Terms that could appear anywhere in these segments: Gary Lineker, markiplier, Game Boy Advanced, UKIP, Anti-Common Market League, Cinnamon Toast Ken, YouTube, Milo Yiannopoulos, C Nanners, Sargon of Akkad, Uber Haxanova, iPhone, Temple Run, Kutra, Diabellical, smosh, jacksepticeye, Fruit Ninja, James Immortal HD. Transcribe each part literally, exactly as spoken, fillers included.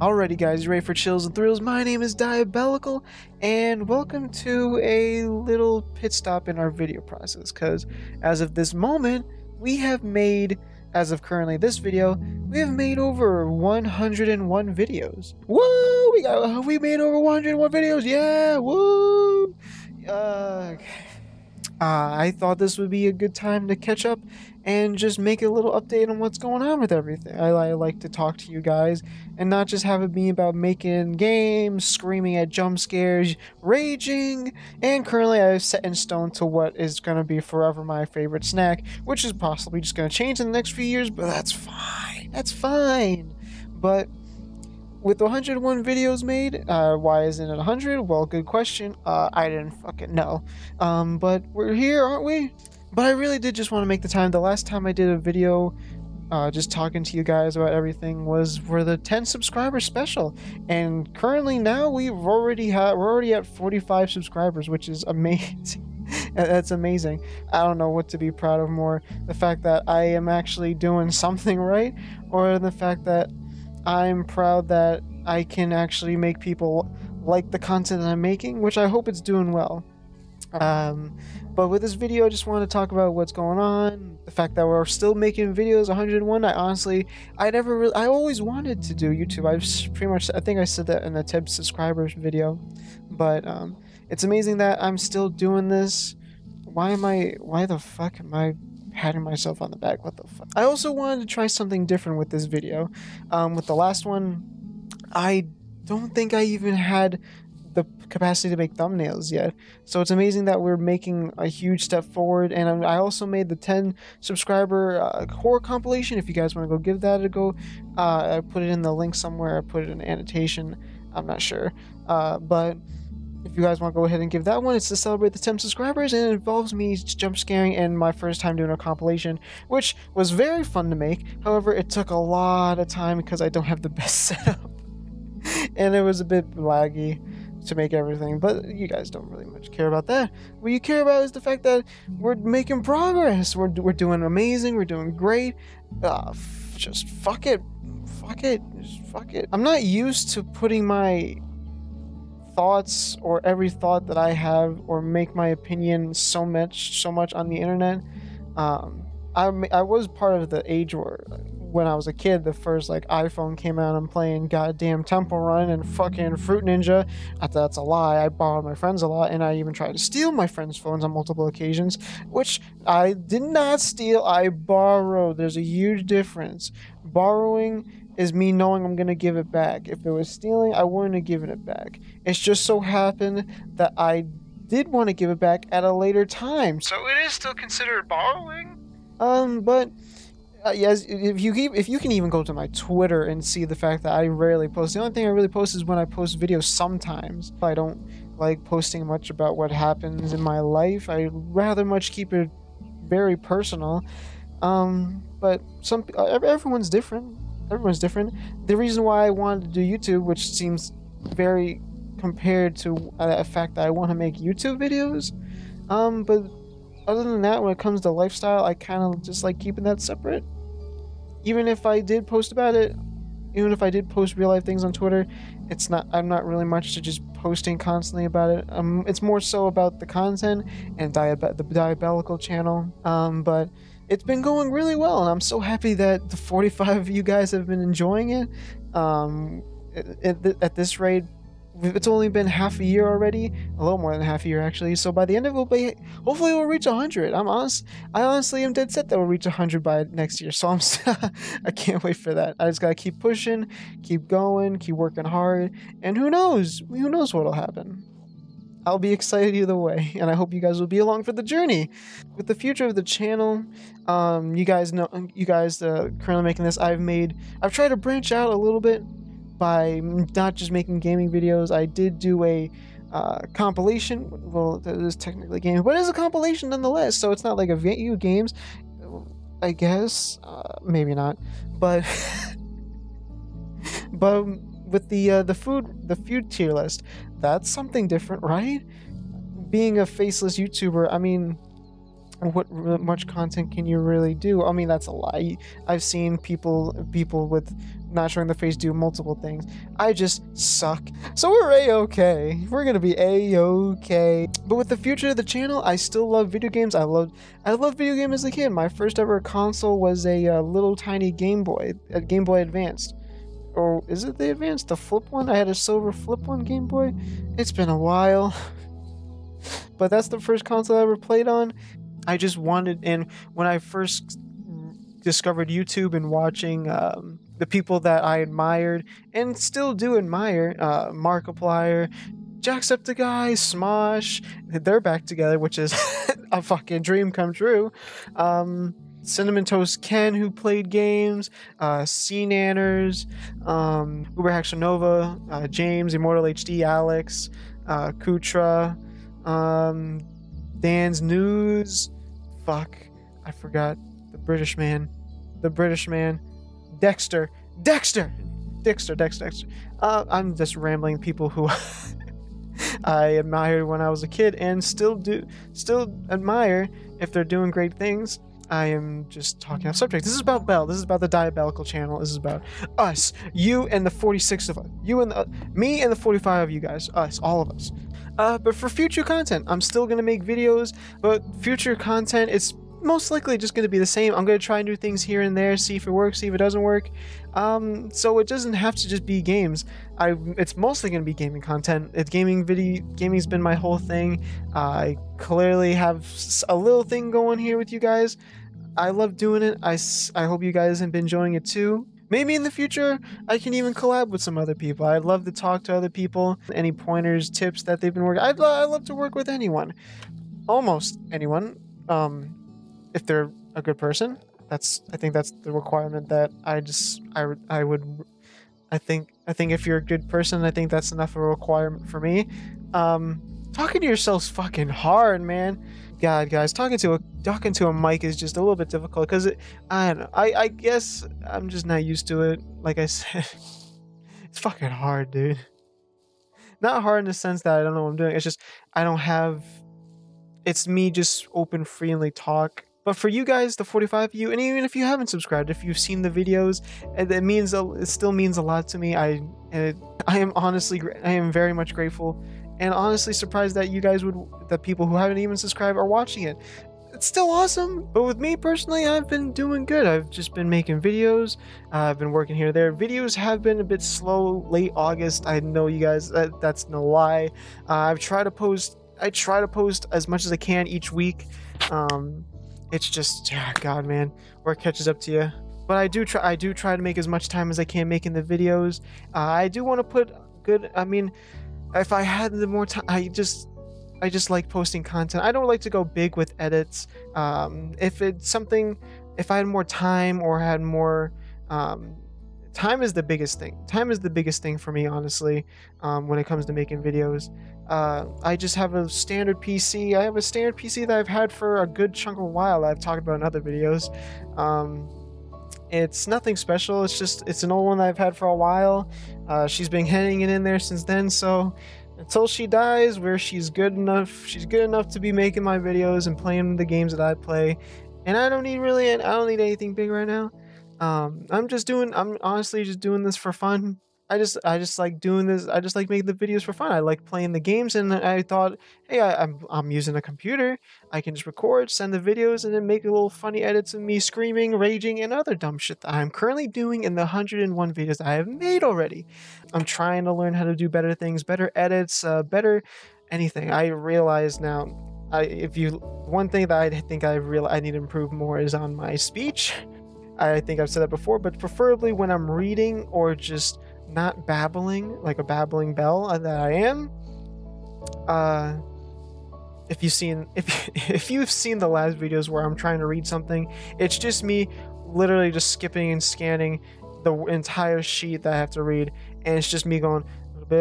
Alrighty guys, you ready for Chills and Thrills? My name is Diabellical, and welcome to a little pit stop in our video process, because as of this moment, we have made, as of currently this video, we have made over one hundred and one videos. Woo! We got, we made over one hundred and one videos, yeah! Woo! Uh, uh, I thought this would be a good time to catch up and just make a little update on what's going on with everything. I, I like to talk to you guys and not just have it be about making games, screaming at jump scares, raging, and currently I've set in stone to what is going to be forever my favorite snack, which is possibly just going to change in the next few years, but that's fine. That's fine. But with one hundred and one videos made, uh, why isn't it one hundred? Well, good question. Uh, I didn't fucking know. Um, but we're here, aren't we? But I really did just want to make the time. The last time I did a video uh, just talking to you guys about everything was for the ten subscriber special. And currently now we've already ha we're already at forty-five subscribers, which is amazing. That's amazing. I don't know what to be proud of more. The fact that I am actually doing something right, or the fact that I'm proud that I can actually make people like the content that I'm making, which I hope it's doing well. Um, but with this video, I just want to talk about what's going on, the fact that we're still making videos, one hundred and one. I honestly, I never really, I always wanted to do YouTube. I've pretty much, I think I said that in the ten subscribers video, but, um, it's amazing that I'm still doing this. Why am I, why the fuck am I patting myself on the back? What the fuck? I also wanted to try something different with this video. Um, with the last one, I don't think I even had the capacity to make thumbnails yet, so it's amazing that we're making a huge step forward. And I also made the ten subscriber uh, horror compilation. If you guys want to go give that a go, uh, I put it in the link somewhere. I put it in the annotation, I'm not sure, uh, but if you guys want to go ahead and give that one, it's to celebrate the ten subscribers, and it involves me jump scaring and my first time doing a compilation, which was very fun to make. However, it took a lot of time because I don't have the best setup and it was a bit laggy to make everything, but you guys don't really much care about that. What you care about is the fact that we're making progress. We're, we're doing amazing. We're doing great. Uh, f just fuck it. Fuck it. Just fuck it. I'm not used to putting my thoughts or every thought that I have or make my opinion so much, so much on the internet. Um, I, I was part of the age where, when I was a kid, the first like iPhone came out, I'm playing goddamn Temple Run and fucking Fruit Ninja. I thought that's a lie. I borrowed my friends a lot, and I even tried to steal my friends' phones on multiple occasions, which I did not steal. I borrowed. There's a huge difference. Borrowing is me knowing I'm gonna give it back. If it was stealing, I wouldn't have given it back. It's just so happened that I did want to give it back at a later time, so it is still considered borrowing. Um, but. Uh, yes, if you keep, if you can even go to my Twitter and see the fact that I rarely post. The only thing I really post is when I post videos sometimes. I don't like posting much about what happens in my life. I rather much keep it very personal. Um, but some uh, everyone's different. Everyone's different. The reason why I wanted to do YouTube, which seems very compared to uh, the fact that I want to make YouTube videos, um, but other than that, when it comes to lifestyle, I kind of just like keeping that separate. Even if I did post about it, even if I did post real life things on Twitter, it's not, I'm not really much to just posting constantly about it. Um, it's more so about the content and diabe the Diabellical channel. Um, but it's been going really well, and I'm so happy that the forty-five of you guys have been enjoying it. Um, at, th at this rate, it's only been half a year already, a little more than half a year actually, so by the end of it, we'll be, hopefully we'll reach one hundred. I'm honest, I honestly am dead set that we'll reach one hundred by next year, so I'm I can't wait for that. I just gotta keep pushing, keep going, keep working hard, and who knows, who knows what'll happen. I'll be excited either way, and I hope you guys will be along for the journey. With the future of the channel, um, you guys know, you guys uh, currently making this, I've made, I've tried to branch out a little bit by not just making gaming videos. I did do a uh, compilation. Well, it is technically gaming, but it is a compilation nonetheless, so it's not like a video games, I guess. Uh, maybe not, but but with the uh, the food the food tier list, that's something different, right? Being a faceless YouTuber, I mean, what much content can you really do? I mean, that's a lie. I've seen people people with not showing their face do multiple things. I just suck. So we're a-okay. We're gonna be a-okay. But with the future of the channel, I still love video games. I loved I loved video games as a kid. My first ever console was a uh, little tiny Game Boy, a Game Boy Advanced. Or is it the Advanced? The flip one? I had a silver flip one Game Boy. It's been a while. But that's the first console I ever played on. I just wanted, and when I first discovered YouTube and watching um, the people that I admired and still do admire, uh, Markiplier, Jacksepticeye, Smosh, they're back together, which is a fucking dream come true. Um, Cinnamon Toast Ken, who played games, uh, C Nanners, um, Uber Haxanova, uh, James, Immortal H D, Alex, uh, Kutra, um, Dan's News. Fuck, I forgot the British man, the British man, Dexter, Dexter, Dexter, Dexter, Dexter. Uh, I'm just rambling people who I admired when I was a kid and still do, still admire if they're doing great things. I am just talking off subject. This is about Bell. This is about the Diabellical channel. This is about us, you and the forty-six of us, you and the, uh, me and the forty-five of you guys, us, all of us. Uh, but for future content, I'm still going to make videos, but future content, it's most likely just going to be the same. I'm going to try new things here and there, see if it works, see if it doesn't work. Um, so it doesn't have to just be games. I, it's mostly going to be gaming content. It's gaming video, gaming's been my whole thing. Uh, I clearly have a little thing going here with you guys. I love doing it. I, I hope you guys have been enjoying it too. Maybe in the future, I can even collab with some other people. I'd love to talk to other people. Any pointers, tips that they've been working. I'd, lo I'd love to work with anyone. Almost anyone. Um, if they're a good person. That's, I think that's the requirement that I just, I, I would, I think, I think if you're a good person, I think that's enough of a requirement for me. Um, talking to yourself's fucking hard, man. God, guys, talking to a talking to a mic is just a little bit difficult because I don't know. I I guess I'm just not used to it. Like I said, it's fucking hard, dude. Not hard in the sense that I don't know what I'm doing. It's just I don't have. It's me just open, freely talk. But for you guys, the forty-five of you, and even if you haven't subscribed, if you've seen the videos, it means it still means a lot to me. I it, I am honestly I am very much grateful. And honestly surprised that you guys would, that people who haven't even subscribed are watching it. It's still awesome, but with me personally, I've been doing good. I've just been making videos. Uh, I've been working here and there. Videos have been a bit slow late August. I know you guys, that, that's no lie. Uh, I've tried to post, I try to post as much as I can each week. Um, it's just, oh God, man, work catches up to you. But I do try, I do try to make as much time as I can making the videos. Uh, I do want to put good, I mean, if I had the more time, I just, I just like posting content. I don't like to go big with edits. Um, if it's something, if I had more time or had more, um, time is the biggest thing. Time is the biggest thing for me, honestly, um, when it comes to making videos. Uh, I just have a standard P C. I have a standard P C that I've had for a good chunk of a while that I've talked about in other videos. Um, It's nothing special. It's just, it's an old one that I've had for a while. Uh, she's been hanging in there since then. So until she dies, where she's good enough, she's good enough to be making my videos and playing the games that I play. And I don't need really, I don't need anything big right now. Um, I'm just doing, I'm honestly just doing this for fun. I just, I just like doing this. I just like making the videos for fun. I like playing the games, and I thought, hey, I, I'm, I'm using a computer. I can just record, send the videos, and then make a little funny edits of me screaming, raging, and other dumb shit that I'm currently doing in the one hundred and one videos that I have made already. I'm trying to learn how to do better things, better edits, uh, better anything. I realize now, I, if you, one thing that I think I real I need to improve more is on my speech. I think I've said that before, but preferably when I'm reading or just not babbling like a babbling bell that I am. Uh, if you've seen if if you've seen the last videos where I'm trying to read something, it's just me literally just skipping and scanning the entire sheet that I have to read, and it's just me going. I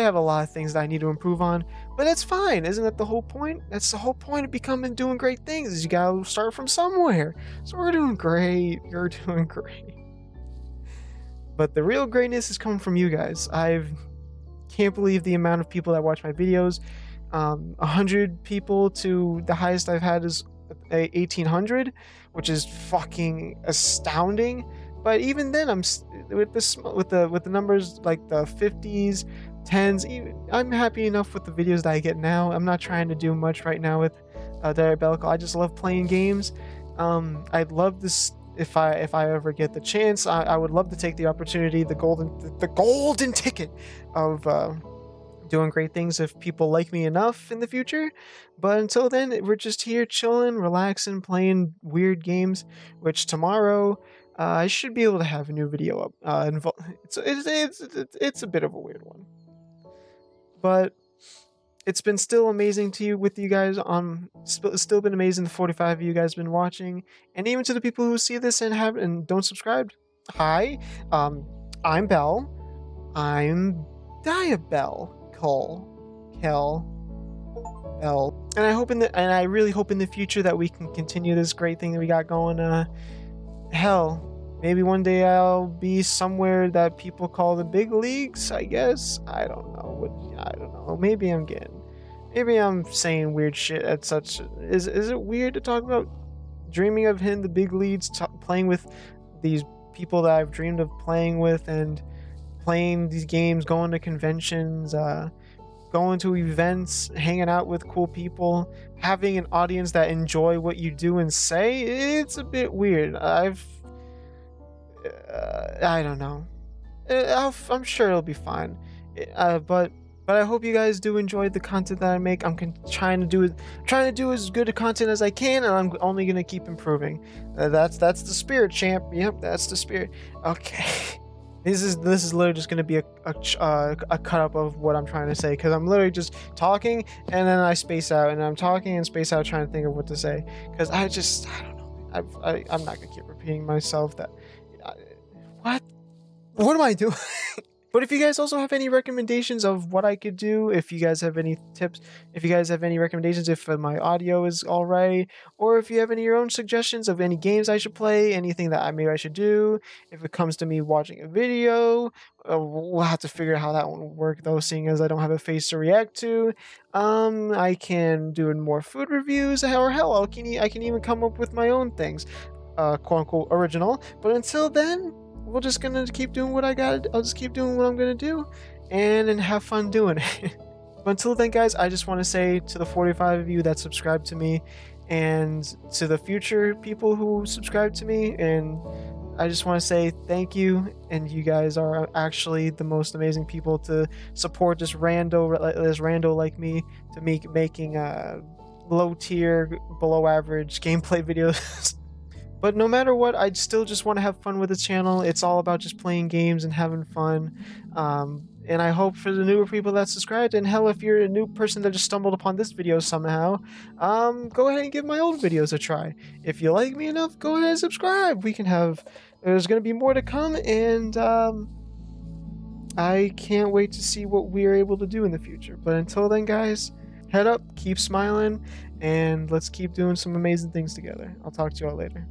have a lot of things that I need to improve on, but that's fine. Isn't that the whole point? That's the whole point of becoming doing great things. Is you gotta start from somewhere. So we're doing great. You're doing great. But the real greatness is coming from you guys. I can't believe the amount of people that watch my videos. um, one hundred people to the highest I've had is eighteen hundred, which is fucking astounding. But even then, I'm with this with the with the numbers like the fifties, tens. Even, I'm happy enough with the videos that I get now. I'm not trying to do much right now with uh, Diabellical. I just love playing games. Um, I'd love this if I if I ever get the chance. I, I would love to take the opportunity, the golden the, the golden ticket of uh, doing great things if people like me enough in the future. But until then, we're just here chilling, relaxing, playing weird games. Which tomorrow. Uh, I should be able to have a new video up. Uh, it's, it's, it's, it's a bit of a weird one. But it's been still amazing to you with you guys. On, it's still been amazing the forty-five of you guys have been watching. And even to the people who see this and have and don't subscribe. Hi, um, I'm Bell. I'm Diabell. Cole. Kel. Bell. And I hope in the, and I really hope in the future that we can continue this great thing that we got going. Uh, Hell, maybe one day I'll be somewhere that people call the big leagues, I guess. I don't know. What, I don't know. Maybe I'm getting... Maybe I'm saying weird shit at such... Is, is it weird to talk about dreaming of hitting the big leagues, t playing with these people that I've dreamed of playing with, and playing these games, going to conventions, uh, going to events, hanging out with cool people, having an audience that enjoy what you do and say? It's a bit weird. I've... Uh, I don't know. I'll, I'm sure it'll be fine. Uh, but but I hope you guys do enjoy the content that I make. I'm con trying to do trying to do as good a content as I can, and I'm only going to keep improving. Uh, that's that's the spirit, champ. Yep, that's the spirit. Okay. This is this is literally just gonna be a a, uh, a cut up of what I'm trying to say, because I'm literally just talking and then I space out, and I'm talking and space out trying to think of what to say, because I just I don't know. I've, I I'm not gonna keep repeating myself. That I, what what am I doing? But if you guys also have any recommendations of what I could do, if you guys have any tips, if you guys have any recommendations, if my audio is all right, or if you have any of your own suggestions of any games I should play, anything that I maybe I should do, if it comes to me watching a video, uh, we'll have to figure out how that one will work, though, seeing as I don't have a face to react to. Um, I can do more food reviews, or hell, I can, I can even come up with my own things, uh, quote unquote original. But until then, we're just gonna keep doing what I got. I'll just keep doing what I'm gonna do, and and have fun doing it. But until then, guys, I just want to say to the forty-five of you that subscribe to me, and to the future people who subscribe to me, and I just want to say thank you. And you guys are actually the most amazing people to support this rando, this rando like me, to me making uh, low tier, below average gameplay videos. But no matter what, I still just want to have fun with the channel. It's all about just playing games and having fun. Um, and I hope for the newer people that subscribed, and hell, if you're a new person that just stumbled upon this video somehow, um, go ahead and give my old videos a try. If you like me enough, go ahead and subscribe. We can have... There's going to be more to come, and um, I can't wait to see what we're able to do in the future. But until then, guys, head up, keep smiling, and let's keep doing some amazing things together. I'll talk to you all later.